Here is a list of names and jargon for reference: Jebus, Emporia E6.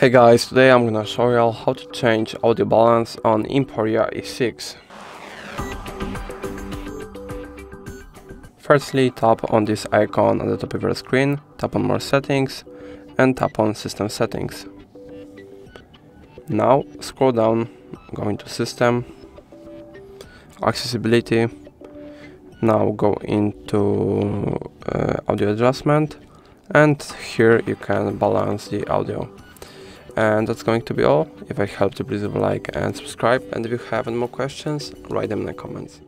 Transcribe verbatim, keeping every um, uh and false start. Hey guys, today I'm gonna show y'all how to change audio balance on Emporia E six. Firstly, tap on this icon at the top of your screen, tap on More Settings and tap on System Settings. Now scroll down, go into System, Accessibility, now go into uh, Audio Adjustment, and here you can balance the audio. And that's going to be all. If I helped you, please leave a like and subscribe, and if you have any more questions, write them in the comments.